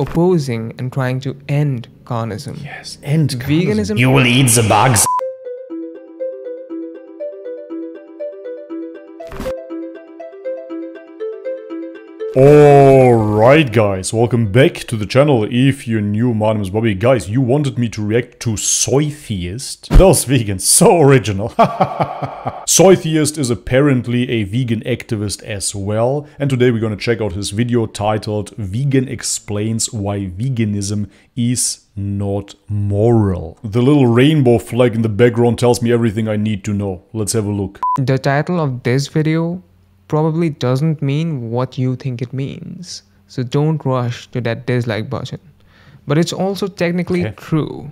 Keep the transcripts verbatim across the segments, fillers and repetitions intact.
opposing and trying to end carnism. Yes, end carnism. Veganism. You will eat the bugs. Alright guys, welcome back to the channel. If you're new, my name is Bobby. Guys, you wanted me to react to Soytheist. Those vegans, so original. Soytheist is apparently a vegan activist as well. And today we're going to check out his video titled Vegan Explains Why Veganism is Not Moral. The little rainbow flag in the background tells me everything I need to know. Let's have a look. The title of this video probably doesn't mean what you think it means. So don't rush to that dislike button. But it's also technically okay. True.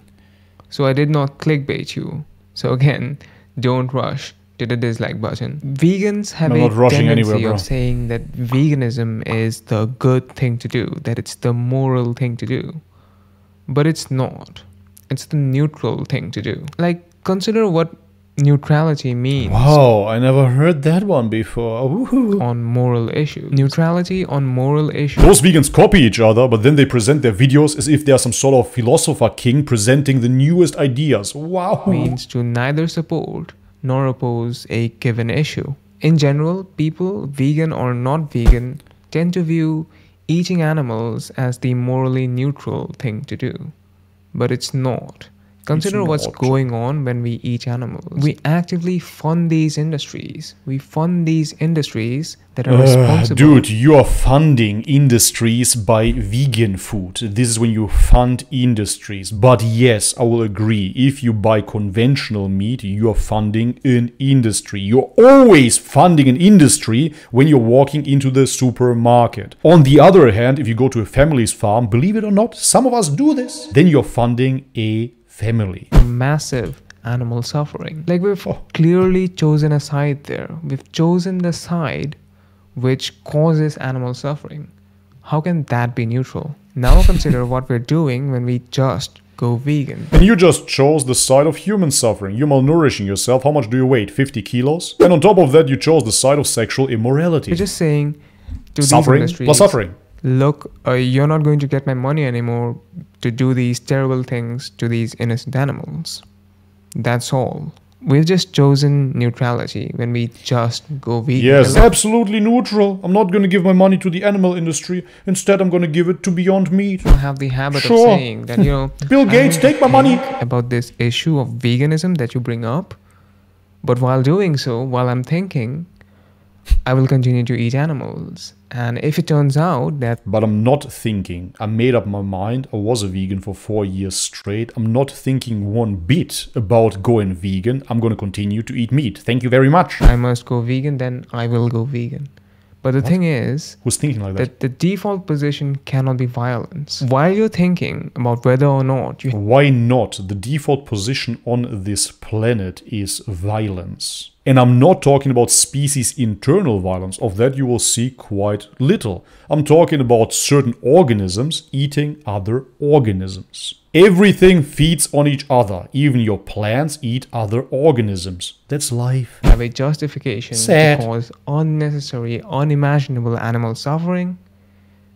So I did not clickbait you. So again, don't rush to the dislike button. Vegans have I'm a tendency anywhere, of saying that veganism is the good thing to do, that it's the moral thing to do. But it's not. It's the neutral thing to do. Like, consider what neutrality means. Wow, I never heard that one before. Woohoo. On moral issues. Neutrality on moral issues. Those vegans copy each other, but then they present their videos as if they are some sort of philosopher king presenting the newest ideas. Wow. Means to neither support nor oppose a given issue. In general, people, vegan or not vegan, tend to view eating animals as the morally neutral thing to do. But it's not. Consider what's going on when we eat animals. We actively fund these industries. We fund these industries that are uh, responsible. Dude, you are funding industries by vegan food. This is when you fund industries. But yes, I will agree. If you buy conventional meat, you are funding an industry. You're always funding an industry when you're walking into the supermarket. On the other hand, if you go to a family's farm, believe it or not, some of us do this, then you're funding a family. Massive animal suffering. Like, we've oh. clearly chosen a side there. We've chosen the side which causes animal suffering. How can that be neutral? Now consider what we're doing when we just go vegan. And you just chose the side of human suffering. You're malnourishing yourself. How much do you weigh? fifty kilos? And on top of that, you chose the side of sexual immorality. We're just saying to suffering these industries, plus suffering. Look, uh, you're not going to get my money anymore to do these terrible things to these innocent animals. That's all. We've just chosen neutrality when we just go vegan. Yes, absolutely neutral. I'm not going to give my money to the animal industry. Instead, I'm going to give it to Beyond Meat. I have the habit sure. of saying that, you know, Bill Gates, take my money. About this issue of veganism that you bring up. But while doing so, while I'm thinking, I will continue to eat animals. And if it turns out that... But I'm not thinking. I made up my mind. I was a vegan for four years straight. I'm not thinking one bit about going vegan. I'm going to continue to eat meat. Thank you very much. I must go vegan, then I will go vegan. But the what? thing is... Who's thinking like that? that? The default position cannot be violence. While you're thinking about whether or not... you Why not? The default position on this planet is violence. And I'm not talking about species internal violence, of that you will see quite little. I'm talking about certain organisms eating other organisms. Everything feeds on each other. Even your plants eat other organisms. That's life. Have a justification Sad. to cause unnecessary, unimaginable animal suffering.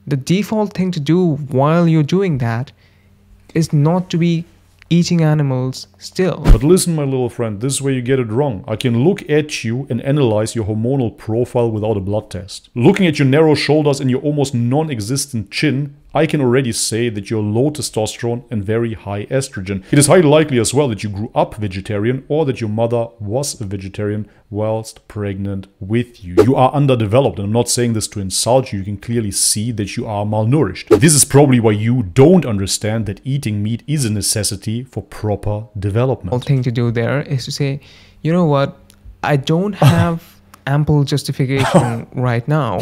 The default thing to do while you're doing that is not to be eating animals still. But listen, my little friend, this is where you get it wrong. I can look at you and analyze your hormonal profile without a blood test. Looking at your narrow shoulders and your almost non-existent chin, I can already say that you're low testosterone and very high estrogen. It is highly likely as well that you grew up vegetarian or that your mother was a vegetarian whilst pregnant with you. You are underdeveloped, and I'm not saying this to insult you. You can clearly see that you are malnourished. This is probably why you don't understand that eating meat is a necessity for proper development. The whole thing to do there is to say, you know what, I don't have ample justification right now.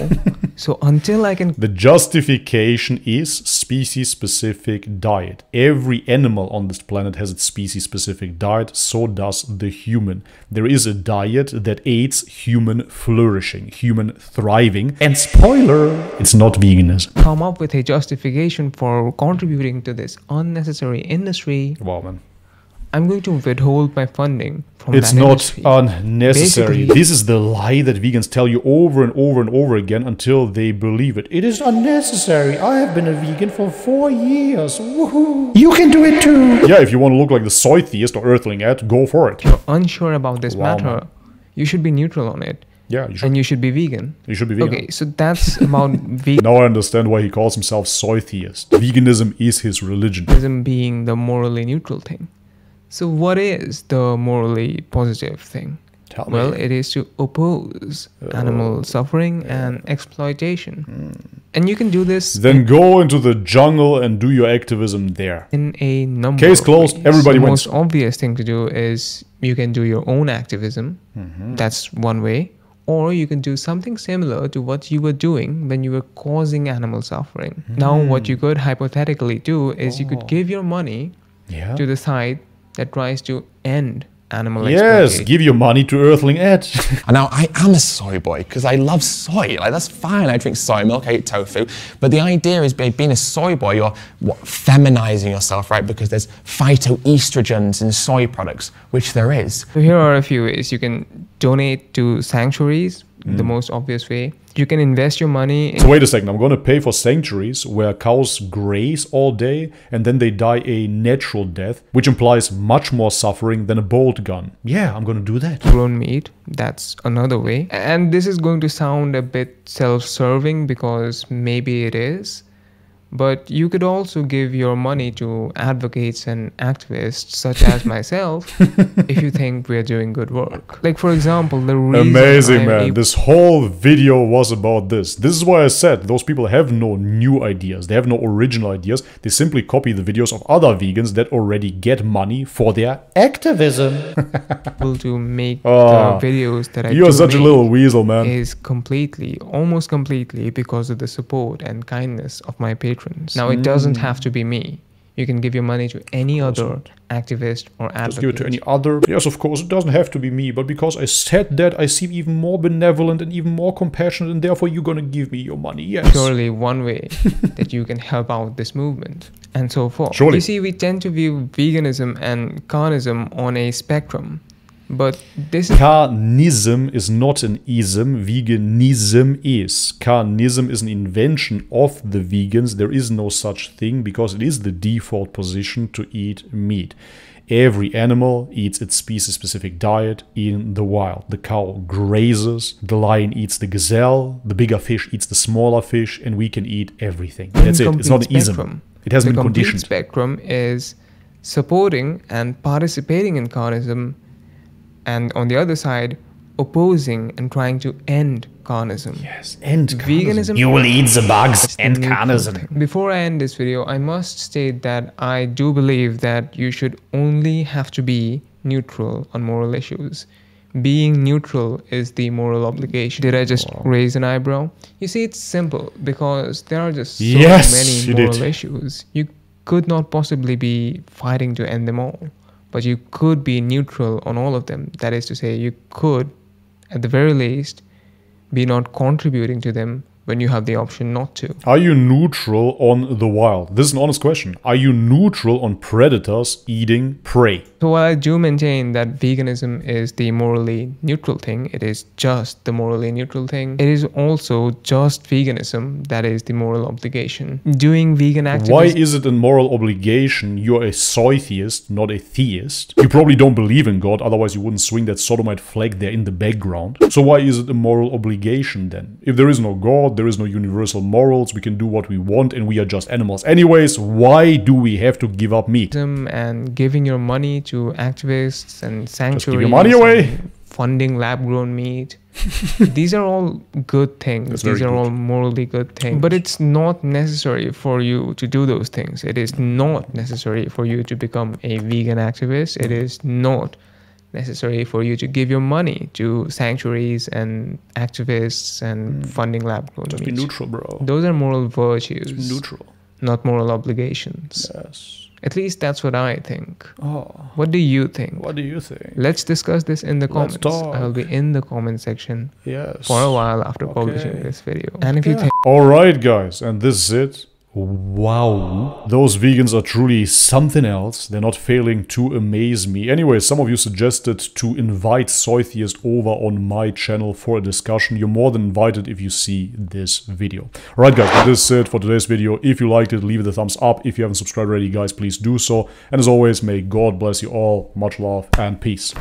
So until I can... The justification is species-specific diet. Every animal on this planet has its species-specific diet. So does the human. There is a diet that aids human flourishing, human thriving. And spoiler, it's not veganism. Come up with a justification for contributing to this unnecessary industry. Wow, man. I'm going to withhold my funding from it's that It's not industry. Unnecessary. Basically, this is the lie that vegans tell you over and over and over again until they believe it. It is unnecessary. I have been a vegan for four years. Woohoo! You can do it too! Yeah, if you want to look like the Soytheist or Earthling Ed, go for it. If you're unsure about this wow, matter, man. You should be neutral on it. Yeah, you should. And you should be vegan. You should be vegan. Okay, so that's about vegan. Now I understand why he calls himself Soytheist. Veganism is his religion. Veganism being the morally neutral thing. So what is the morally positive thing? Tell me. Well, it is to oppose uh, animal suffering yeah. and exploitation. Mm. And you can do this... Then in, go into the jungle and do your activism there. In a number Case of closed. Ways. Everybody the wins. The most obvious thing to do is you can do your own activism. Mm-hmm. That's one way. Or you can do something similar to what you were doing when you were causing animal suffering. Mm. Now what you could hypothetically do is oh. you could give your money yeah. to the side that tries to end animal exploitation. Yes, give your money to Earthling Ed. And now I am a soy boy because I love soy. Like, that's fine. I drink soy milk, I eat tofu. But the idea is being a soy boy, you're what, feminizing yourself, right? Because there's phytoestrogens in soy products, which there is. So here are a few ways. You can donate to sanctuaries, mm. the most obvious way. You can invest your money in... So wait a second, I'm going to pay for sanctuaries where cows graze all day and then they die a natural death, which implies much more suffering than a bolt gun. Yeah, I'm going to do that. Grown meat, that's another way. And this is going to sound a bit self-serving because maybe it is. But you could also give your money to advocates and activists such as myself if you think we're doing good work. Like, for example, the reason Amazing, I'm man. This whole video was about this. This is why I said those people have no new ideas. They have no original ideas. They simply copy the videos of other vegans that already get money for their activism. to make oh, the videos that I You're such a little weasel, man. Is completely, almost completely because of the support and kindness of my patrons. Now, it doesn't have to be me. You can give your money to any other activist or advocate. Just give it to any other. Yes, of course, it doesn't have to be me. But because I said that, I seem even more benevolent and even more compassionate. And therefore, you're going to give me your money. Yes. Surely one way that you can help out this movement and so forth. Surely. You see, we tend to view veganism and carnism on a spectrum. But this is Carnism is not an ism. Veganism is. Carnism is an invention of the vegans. There is no such thing because it is the default position to eat meat. Every animal eats its species-specific diet in the wild. The cow grazes, the lion eats the gazelle, the bigger fish eats the smaller fish, and we can eat everything. That's it. It's not an ism. It hasn't been conditioned. The spectrum is supporting and participating in carnism. And on the other side, opposing and trying to end carnism. Yes, end veganism. You will eat the bugs, end carnism. Before I end this video, I must state that I do believe that you should only have to be neutral on moral issues. Being neutral is the moral obligation. Did I just wow. raise an eyebrow? You see, it's simple because there are just so yes, many moral you issues. You could not possibly be fighting to end them all. But you could be neutral on all of them. That is to say, you could, at the very least, be not contributing to them when you have the option not to. Are you neutral on the wild? This is an honest question. Are you neutral on predators eating prey? So while I do maintain that veganism is the morally neutral thing, it is just the morally neutral thing, it is also just veganism that is the moral obligation. Doing vegan activism... Why is it a moral obligation? You're a soytheist, not a theist. You probably don't believe in God, otherwise you wouldn't swing that sodomite flag there in the background. So why is it a moral obligation then? If there is no God, there is no universal morals, we can do what we want and we are just animals. Anyways, why do we have to give up meat? And giving your money to activists and sanctuaries. Just give your money away. Funding lab-grown meat. These are all good things. These are good. all morally good things. But it's not necessary for you to do those things. It is not necessary for you to become a vegan activist. It is not necessary for you to give your money to sanctuaries and activists and mm. funding lab grown meat. Just be neutral, bro. Those are moral virtues. Just be neutral. Not moral obligations. Yes. At least that's what I think. Oh. What do you think? What do you think? Let's discuss this in the Let's comments. Talk. I'll be in the comment section yes. for a while after okay. publishing this video. And if yeah. you think... Alright guys, and this is it. Wow, those vegans are truly something else. They're not failing to amaze me. Anyway, some of you suggested to invite Soytheist over on my channel for a discussion. You're more than invited if you see this video. Alright guys, that is it for today's video. If you liked it, leave it a thumbs up. If you haven't subscribed already, guys, please do so. And as always, may God bless you all. Much love and peace.